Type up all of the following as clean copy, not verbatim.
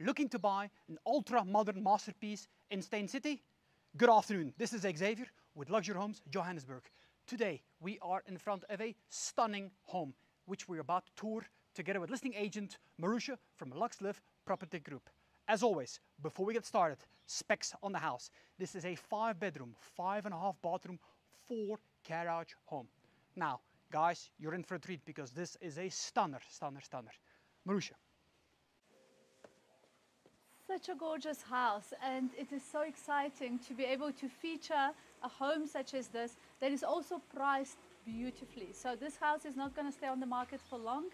looking to buy an ultra-modern masterpiece in Steyn City? Good afternoon, this is Xavier with Luxury Homes Johannesburg. Today we are in front of a stunning home, which we're about to tour together with listing agent Marussia from LuxLive Property Group. As always, before we get started, specs on the house. This is a 5-bedroom, 5.5-bathroom, 4-carriage home. Now, guys, you're in for a treat because this is a stunner. Marussia. Such a gorgeous house, and it is so exciting to be able to feature a home such as this that is also priced beautifully. So this house is not going to stay on the market for long.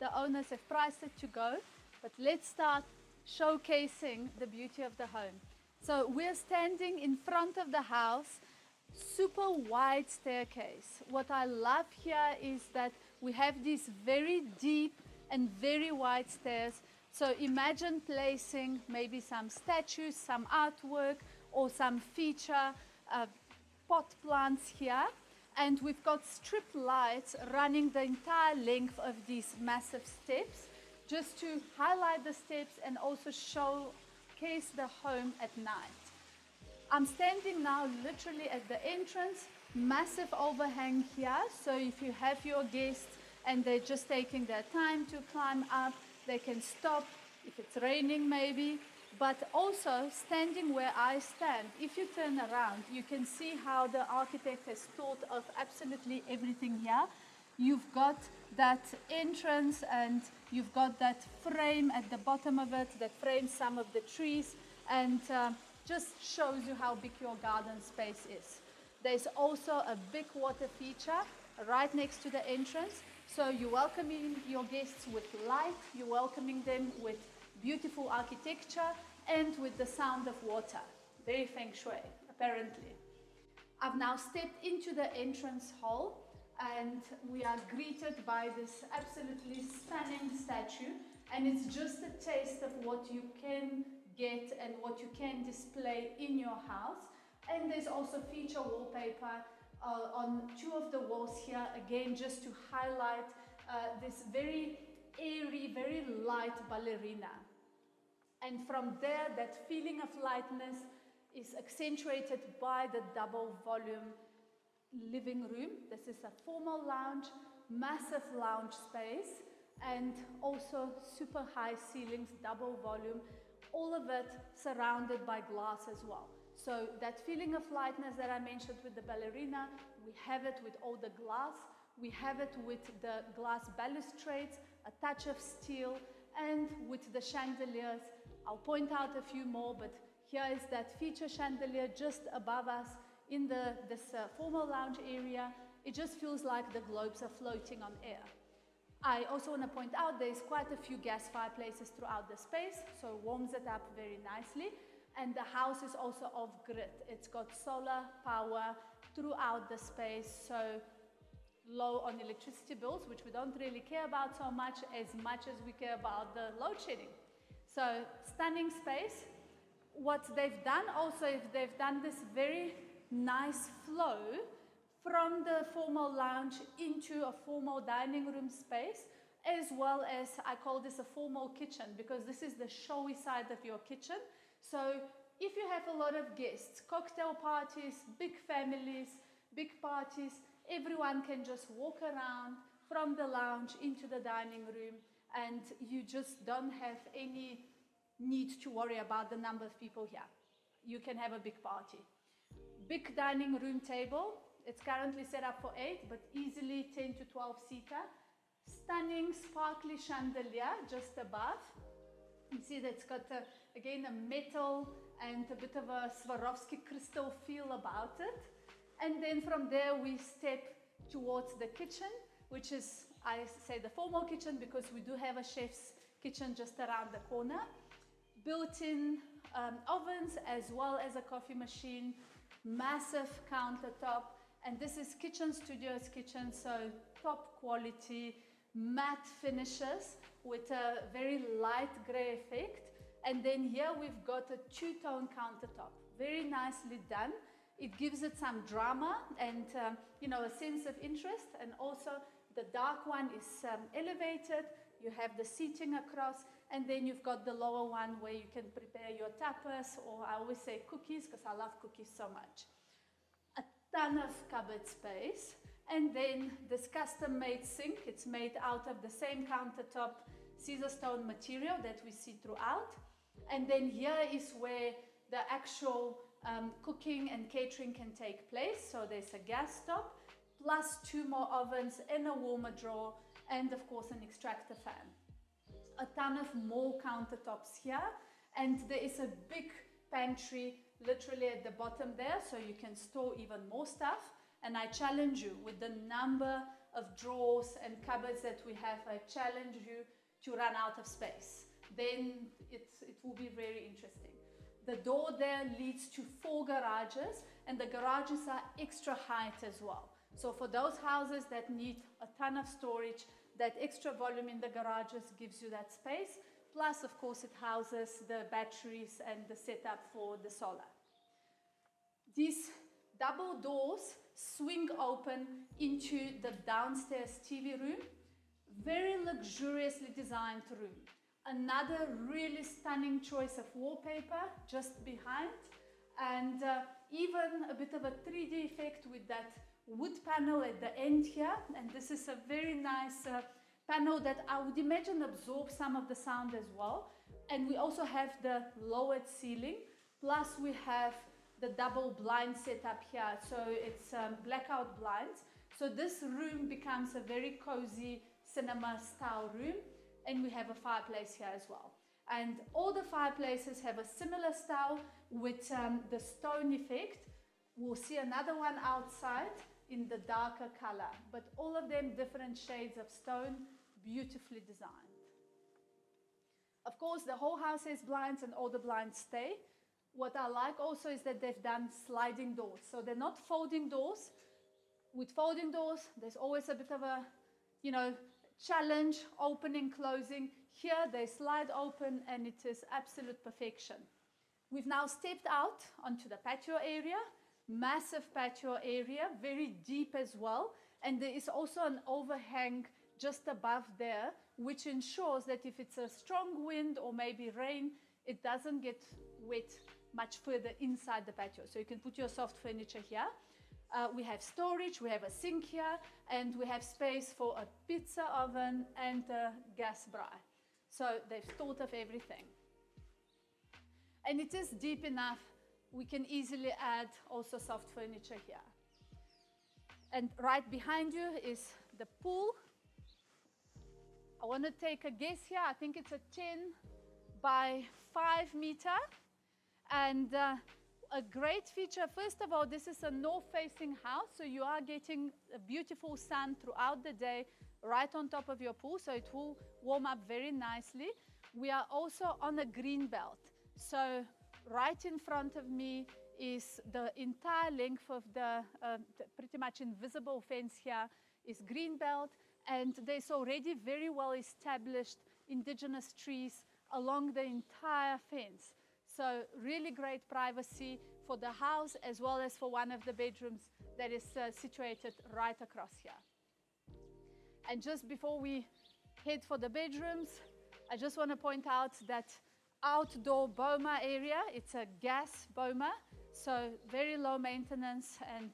The owners have priced it to go, but let's start showcasing the beauty of the home. So we're standing in front of the house, super wide staircase. What I love here is that we have these very deep and very wide stairs. So imagine placing maybe some statues, some artwork, or some feature pot plants here. And we've got strip lights running the entire length of these massive steps, just to highlight the steps and also showcase the home at night. I'm standing now literally at the entrance, massive overhang here. So if you have your guests and they're just taking their time to climb up, they can stop if it's raining maybe, but also standing where I stand, if you turn around, you can see how the architect has thought of absolutely everything here. You've got that entrance and you've got that frame at the bottom of it that frames some of the trees and just shows you how big your garden space is. There's also a big water feature right next to the entrance. So you're welcoming your guests with light, you're welcoming them with beautiful architecture and with the sound of water. Very feng shui, apparently. I've now stepped into the entrance hall and we are greeted by this absolutely stunning statue. And it's just a taste of what you can get and what you can display in your house. And there's also feature wallpaper on two of the walls here, again just to highlight this very airy, very light ballerina. And from there, that feeling of lightness is accentuated by the double volume living room. This is a formal lounge, massive lounge space, and also super high ceilings, double volume, all of it surrounded by glass as well. So that feeling of lightness that I mentioned with the ballerina, we have it with all the glass, we have it with the glass balustrades, a touch of steel, and with the chandeliers. I'll point out a few more, but here is that feature chandelier just above us in this formal lounge area. It just feels like the globes are floating on air. I also want to point out there's quite a few gas fireplaces throughout the space, so it warms it up very nicely. And the house is also off-grid. It's got solar power throughout the space, so low on electricity bills, which we don't really care about so much as we care about the load shedding. So stunning space. What they've done also is they've done this very nice flow from the formal lounge into a formal dining room space, as well as, I call this a formal kitchen, because this is the showy side of your kitchen. So if you have a lot of guests, cocktail parties, big families, big parties, everyone can just walk around from the lounge into the dining room, and you just don't have any need to worry about the number of people here. You can have a big party. Big dining room table. It's currently set up for 8, but easily 10 to 12 seater. Stunning sparkly chandelier just above. You see that it's got again a metal and a bit of a Swarovski crystal feel about it. And then from there we step towards the kitchen, which is, I say, the formal kitchen because we do have a chef's kitchen just around the corner. Built-in ovens as well as a coffee machine, massive countertop, and this is Kitchen Studios kitchen, so top quality matte finishes with a very light grey effect. And then here we've got a two-tone countertop, very nicely done. It gives it some drama and you know, a sense of interest, and also the dark one is elevated. you have the seating across, and then you've got the lower one where you can prepare your tapas, or I always say cookies because I love cookies so much. A ton of cupboard space, and then this custom-made sink. It's made out of the same countertop Caesarstone material that we see throughout. And then here is where the actual cooking and catering can take place. So there's a gas stove, plus 2 more ovens and a warmer drawer, and of course an extractor fan. A ton of more countertops here, and there is a big pantry literally at the bottom there, so you can store even more stuff. And I challenge you with the number of drawers and cupboards that we have, I challenge you to run out of space. Then it will be very interesting. The door there leads to 4 garages, and the garages are extra height as well. So for those houses that need a ton of storage, that extra volume in the garages gives you that space. Plus, of course, it houses the batteries and the setup for the solar. These double doors swing open into the downstairs TV room. Very luxuriously designed room. Another really stunning choice of wallpaper just behind, and even a bit of a 3D effect with that wood panel at the end here. And this is a very nice panel that I would imagine absorbs some of the sound as well. And we also have the lowered ceiling, plus we have the double blind setup here, so it's blackout blinds. So this room becomes a very cozy cinema style room, and we have a fireplace here as well. And all the fireplaces have a similar style with the stone effect. We'll see another one outside in the darker color, but all of them different shades of stone, beautifully designed. Of course, the whole house has blinds and all the blinds stay. What I like also is that they've done sliding doors, so they're not folding doors. With folding doors, there's always a bit of a, you know, challenge, opening, closing. Here they slide open, and it is absolute perfection. We've now stepped out onto the patio area, massive patio area, very deep as well. And there is also an overhang just above there, which ensures that if it's a strong wind or maybe rain, it doesn't get wet much further inside the patio. So you can put your soft furniture here. We have storage, we have a sink here, and we have space for a pizza oven and a gas braai. So they've thought of everything. And it is deep enough, we can easily add also soft furniture here. And right behind you is the pool. I want to take a guess here, I think it's a 10 by 5 meter. And a great feature, first of all, this is a north-facing house, so you are getting a beautiful sun throughout the day right on top of your pool, so it will warm up very nicely. We are also on a green belt, so right in front of me is the entire length of the pretty much invisible fence here is green belt, and there's already very well established indigenous trees along the entire fence. So really great privacy for the house as well as for one of the bedrooms that is situated right across here. And just before we head for the bedrooms, I just want to point out that outdoor boma area, it's a gas boma, so very low maintenance and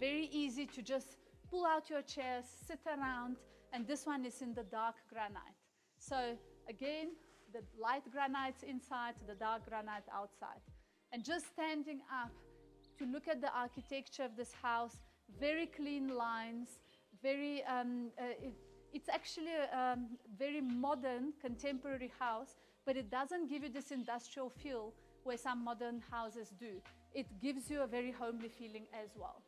very easy to just pull out your chairs, sit around, and this one is in the dark granite. So again, the light granites inside, the dark granite outside. And just standing up to look at the architecture of this house, very clean lines, very, it's actually a very modern, contemporary house, but it doesn't give you this industrial feel where some modern houses do. It gives you a very homely feeling as well.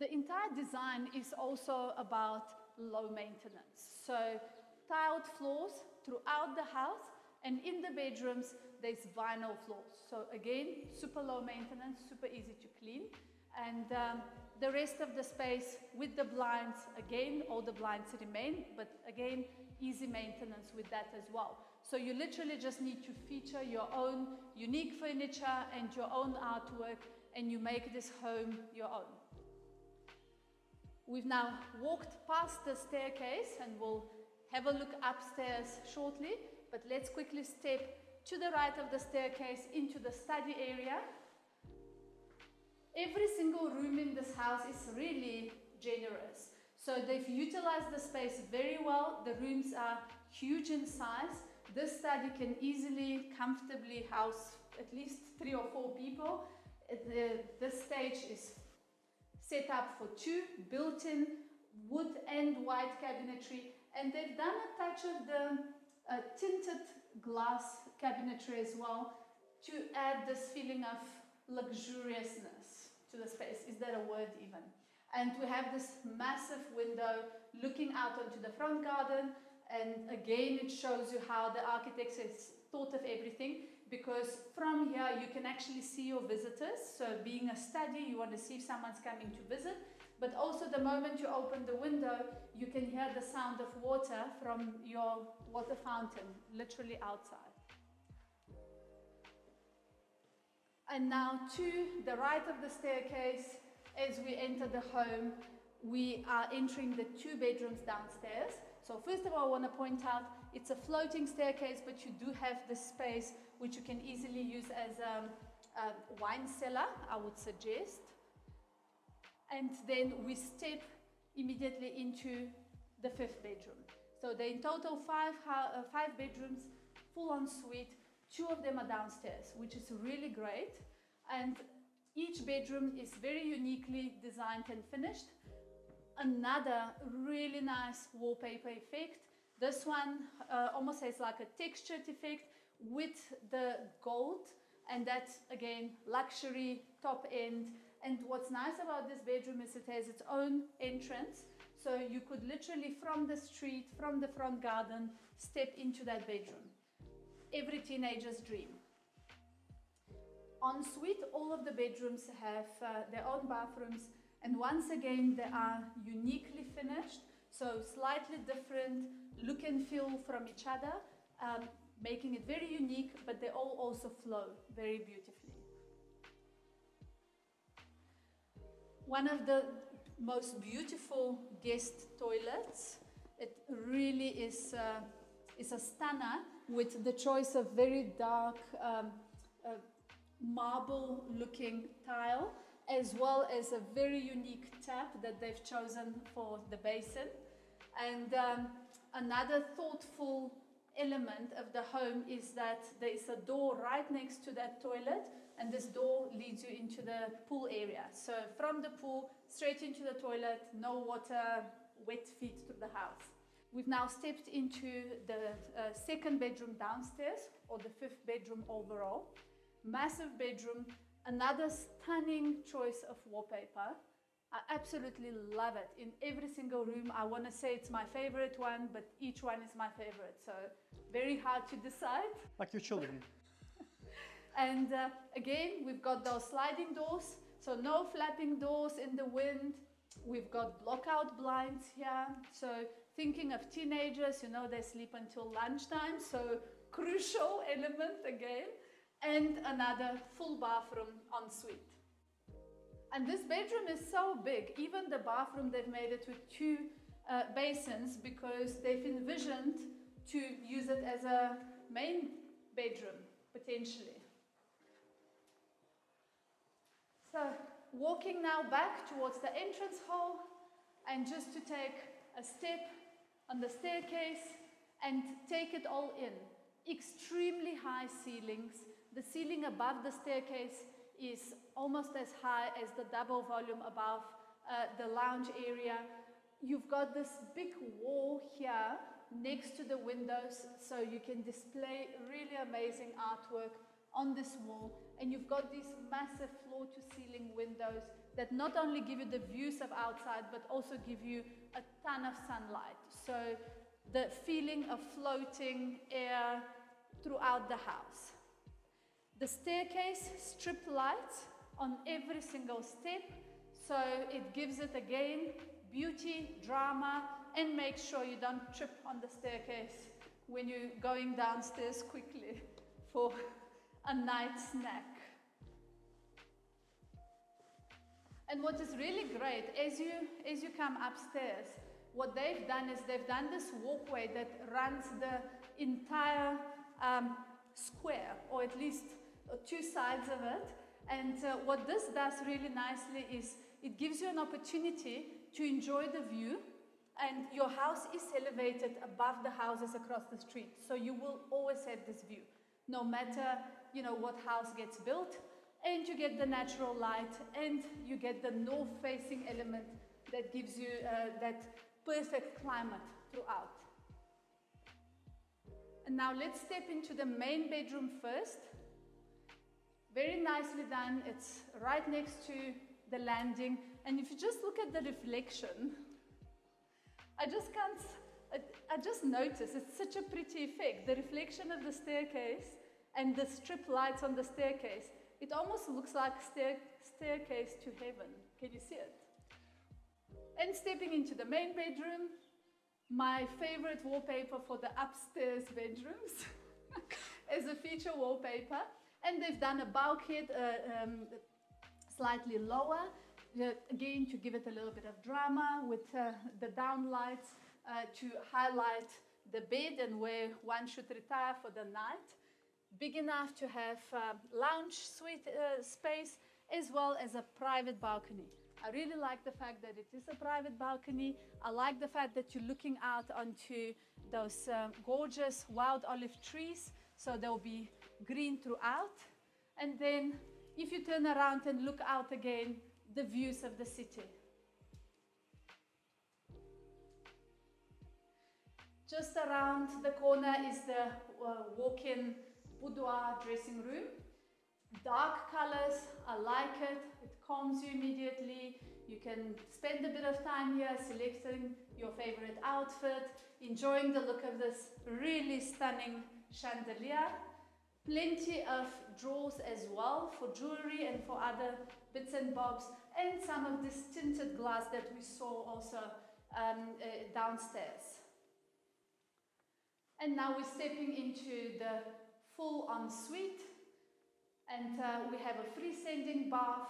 The entire design is also about low maintenance. So tiled floors throughout the house, and in the bedrooms there's vinyl floors, so again super low maintenance, super easy to clean. And the rest of the space with the blinds, again all the blinds remain, but again easy maintenance with that as well. So you literally just need to feature your own unique furniture and your own artwork, and you make this home your own. We've now walked past the staircase and we'll have a look upstairs shortly, but let's quickly step to the right of the staircase into the study area. Every single room in this house is really generous. So they've utilized the space very well. The rooms are huge in size. This study can easily, comfortably house at least 3 or 4 people. This stage is set up for 2, built-in wood and white cabinetry, and they've done a touch of the tinted glass cabinetry as well to add this feeling of luxuriousness to the space. Is that a word even? And we have this massive window looking out onto the front garden, and again it shows you how the architects has thought of everything, because from here you can actually see your visitors. So being a study, you want to see if someone's coming to visit, but also the moment you open the window you can hear the sound of water from your water fountain literally outside. And now to the right of the staircase, as we enter the home, we are entering the 2 bedrooms downstairs. So first of all, I want to point out it's a floating staircase, but you do have this space which you can easily use as a wine cellar, I would suggest. And then we step immediately into the 5th bedroom. So they're in total 5 bedrooms, full ensuite. 2 of them are downstairs, which is really great. And each bedroom is very uniquely designed and finished. Another really nice wallpaper effect. This one almost has like a textured effect with the gold, and that's again luxury top end. And what's nice about this bedroom is it has its own entrance, so you could literally from the street, from the front garden, step into that bedroom. Every teenager's dream. Ensuite, all of the bedrooms have their own bathrooms, and once again they are uniquely finished, so slightly different look and feel from each other, making it very unique, but they all also flow very beautifully. One of the most beautiful guest toilets, it really is a stunner with the choice of very dark marble looking tile, as well as a very unique tap that they've chosen for the basin. And another thoughtful element of the home is that there is a door right next to that toilet, and this door leads you into the pool area. So from the pool straight into the toilet, no water, wet feet through the house. We've now stepped into the 2nd bedroom downstairs, or the 5th bedroom overall. Massive bedroom, another stunning choice of wallpaper. I absolutely love it. In every single room, I want to say it's my favorite one, but each one is my favorite, so very hard to decide. Like your children. And again, we've got those sliding doors, so no flapping doors in the wind. We've got blockout blinds here, so thinking of teenagers, you know, they sleep until lunchtime, so crucial element again. And another full bathroom ensuite. And this bedroom is so big, even the bathroom they've made it with 2 basins, because they've envisioned to use it as a main bedroom potentially. So walking now back towards the entrance hall, and just to take a step on the staircase and take it all in. Extremely high ceilings. The ceiling above the staircase is almost as high as the double volume above the lounge area. You've got this big wall here next to the windows, so you can display really amazing artwork on this wall. And you've got these massive floor-to-ceiling windows that not only give you the views of outside, but also give you a ton of sunlight. So the feeling of floating air throughout the house. The staircase strip lights on every single step, so it gives it again beauty, drama, and make sure you don't trip on the staircase when you're going downstairs quickly for a night snack. And what is really great, as you come upstairs, what they've done is they've done this walkway that runs the entire square, or at least two sides of it. And what this does really nicely is it gives you an opportunity to enjoy the view, and your house is elevated above the houses across the street. So you will always have this view, no matter what house gets built, and you get the natural light, and you get the north-facing element that gives you that perfect climate throughout. And now let's step into the main bedroom first. Very nicely done. It's right next to the landing, and if you just look at the reflection, I just noticed it's such a pretty effect. The reflection of the staircase and the strip lights on the staircase, it almost looks like staircase to heaven. Can you see it? And stepping into the main bedroom, my favorite wallpaper for the upstairs bedrooms as a feature wallpaper. And they've done a bulkhead slightly lower, again to give it a little bit of drama with the down lights to highlight the bed and where one should retire for the night. Big enough to have lounge suite space as well as a private balcony. I really like the fact that it is a private balcony. I like the fact that you're looking out onto those gorgeous wild olive trees, so they'll be green throughout. And then if you turn around and look out again, the views of the city. Just around the corner is the walk-in boudoir dressing room. Dark colors, I like it. It calms you immediately. You can spend a bit of time here selecting your favorite outfit, enjoying the look of this really stunning chandelier. Plenty of drawers as well for jewelry and for other bits and bobs, and some of this tinted glass that we saw also downstairs. And now we're stepping into the full ensuite, and we have a freestanding bath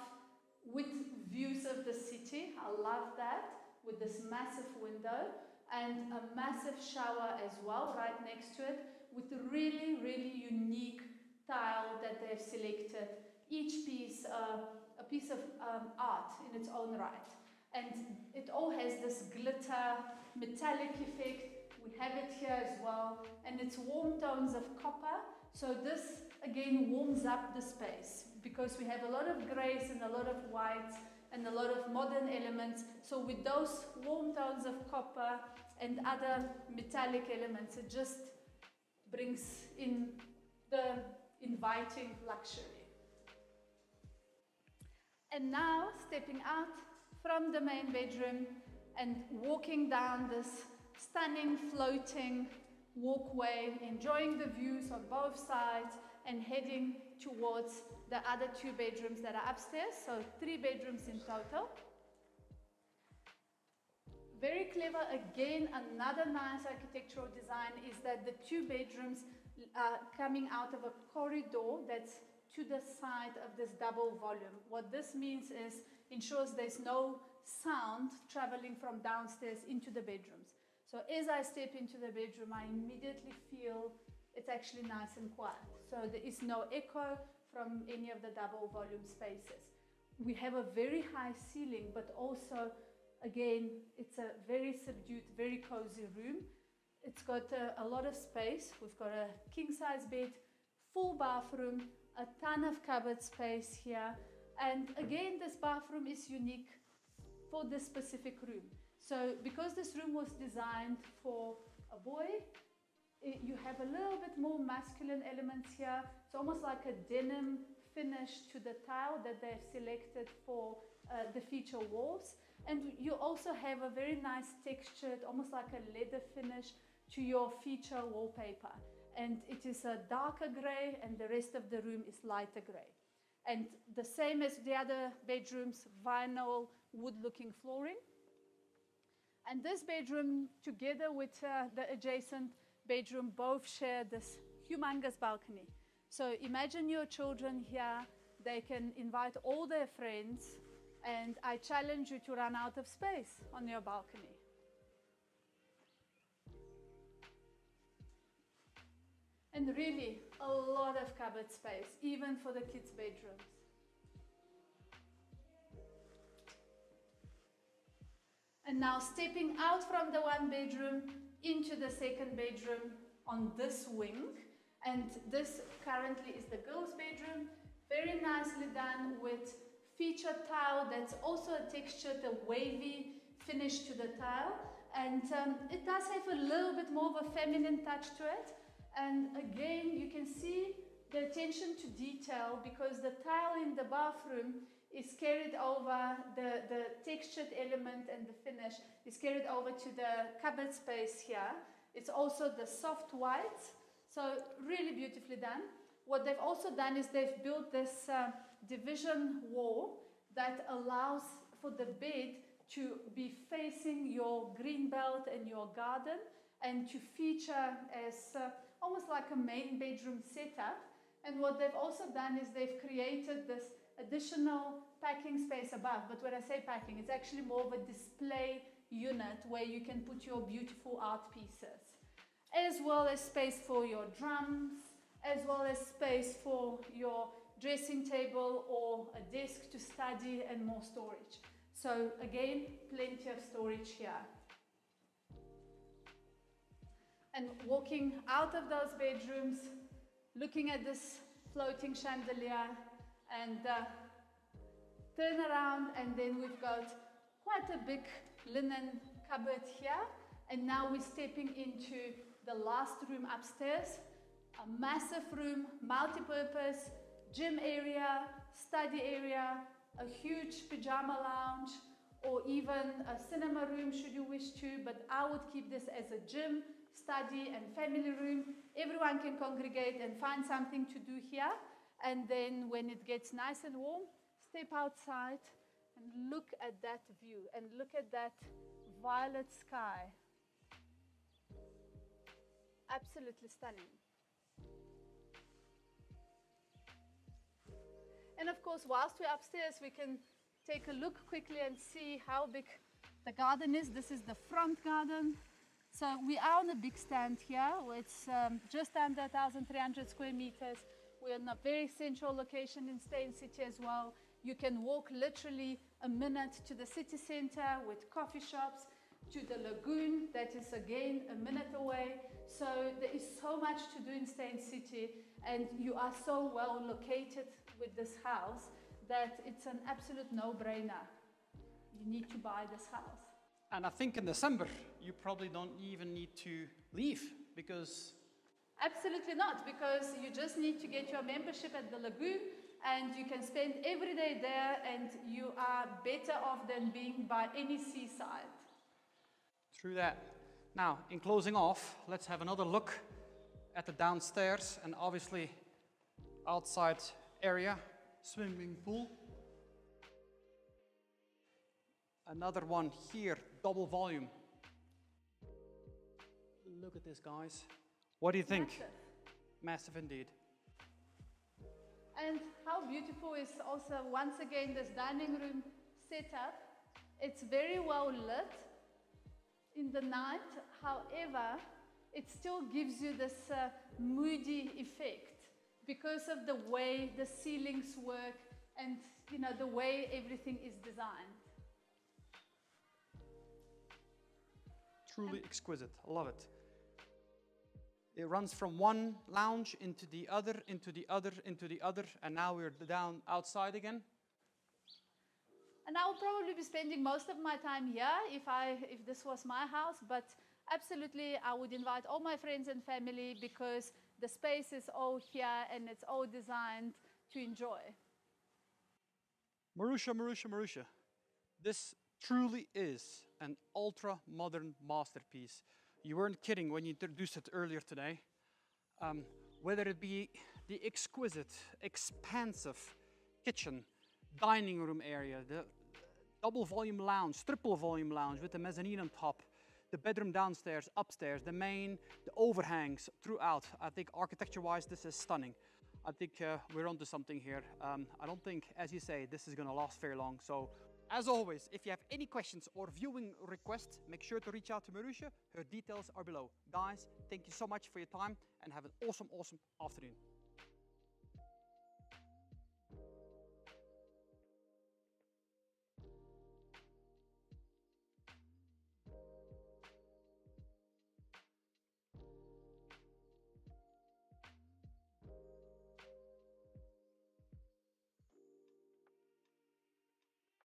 with views of the city. I love that, with this massive window and a massive shower as well right next to it, with a really, really unique tile that they've selected. Each piece, a piece of art in its own right. And it all has this glitter, metallic effect. We have it here as well, and it's warm tones of copper, so this again warms up the space because we have a lot of grays and a lot of whites and a lot of modern elements. So with those warm tones of copper and other metallic elements, it just brings in the inviting luxury. And now stepping out from the main bedroom and walking down this stunning floating walkway, enjoying the views on both sides, and heading towards the other two bedrooms that are upstairs, so three bedrooms in total. Very clever again, another nice architectural design is that the two bedrooms are coming out of a corridor that's to the side of this double volume. What this means is ensures there's no sound traveling from downstairs into the bedrooms. So as I step into the bedroom, I immediately feel it's actually nice and quiet. So there is no echo from any of the double volume spaces. We have a very high ceiling, but also, again, it's a very subdued, very cozy room. It's got a lot of space. We've got a king-size bed, full bathroom, a ton of cupboard space here. And again, this bathroom is unique for this specific room. So because this room was designed for a boy, you have a little bit more masculine elements here. It's almost like a denim finish to the tile that they've selected for the feature walls. And you also have a very nice textured, almost like a leather finish to your feature wallpaper. And it is a darker gray, and the rest of the room is lighter gray. And the same as the other bedrooms, vinyl wood-looking flooring. And this bedroom, together with the adjacent bedroom, both share this humongous balcony. So imagine your children here, they can invite all their friends and I challenge you to run out of space on your balcony. And really, a lot of cupboard space, even for the kids' bedrooms. And now stepping out from the one bedroom into the second bedroom on this wing. And this currently is the girls' bedroom. Very nicely done with featured tile. That's also a textured, a wavy finish to the tile. And it does have a little bit more of a feminine touch to it. And again, you can see the attention to detail because the tile in the bathroom is carried over, the textured element and the finish is carried over to the cupboard space here. It's also the soft white. So really beautifully done. What they've also done is they've built this division wall that allows for the bed to be facing your green belt and your garden and to feature as almost like a main bedroom setup. And what they've also done is they've created this additional packing space above. But when I say packing, it's actually more of a display unit where you can put your beautiful art pieces, as well as space for your drums, as well as space for your dressing table or a desk to study and more storage. So again, plenty of storage here. And walking out of those bedrooms, looking at this floating chandelier and turn around, and then we've got quite a big linen cupboard here. And now we're stepping into the last room upstairs. A massive room, multi-purpose, gym area, study area, a huge pajama lounge, or even a cinema room should you wish to, but I would keep this as a gym, study and family room. Everyone can congregate and find something to do here. And then when it gets nice and warm, step outside and look at that view and look at that violet sky. Absolutely stunning. And of course, whilst we're upstairs, we can take a look quickly and see how big the garden is. This is the front garden. So we are on a big stand here. It's just under 1,300 square meters. We're in a very central location in Steyn City as well. You can walk literally a minute to the city center with coffee shops, to the lagoon that is again a minute away. So there is so much to do in Steyn City, and you are so well located with this house that it's an absolute no-brainer. You need to buy this house. And I think in December you probably don't even need to leave because... Absolutely not, because you just need to get your membership at the lagoon and you can spend every day there, and you are better off than being by any seaside. True that. Now, in closing off, let's have another look at the downstairs and obviously outside area, swimming pool. Another one here, double volume. Look at this, guys. What do you think? Massive. Massive indeed. And how beautiful is also, once again, this dining room setup. It's very well lit in the night, however, it still gives you this moody effect because of the way the ceilings work and, you know, the way everything is designed. Truly exquisite, I love it. It runs from one lounge into the other, into the other, into the other, and now we're down outside again. And I will probably be spending most of my time here if this was my house, but absolutely I would invite all my friends and family because the space is all here and it's all designed to enjoy. Marussia, Marussia, Marussia. This truly is an ultra-modern masterpiece. You weren't kidding when you introduced it earlier today. Whether it be the exquisite, expansive kitchen, dining room area, the double volume lounge, triple volume lounge with the mezzanine on top, the bedroom downstairs, upstairs, the main, the overhangs throughout. I think architecture-wise, this is stunning. I think we're onto something here. I don't think, as you say, this is gonna last very long. So As always, if you have any questions or viewing requests, make sure to reach out to Marussia. Her details are below. Guys, thank you so much for your time and have an awesome, awesome afternoon.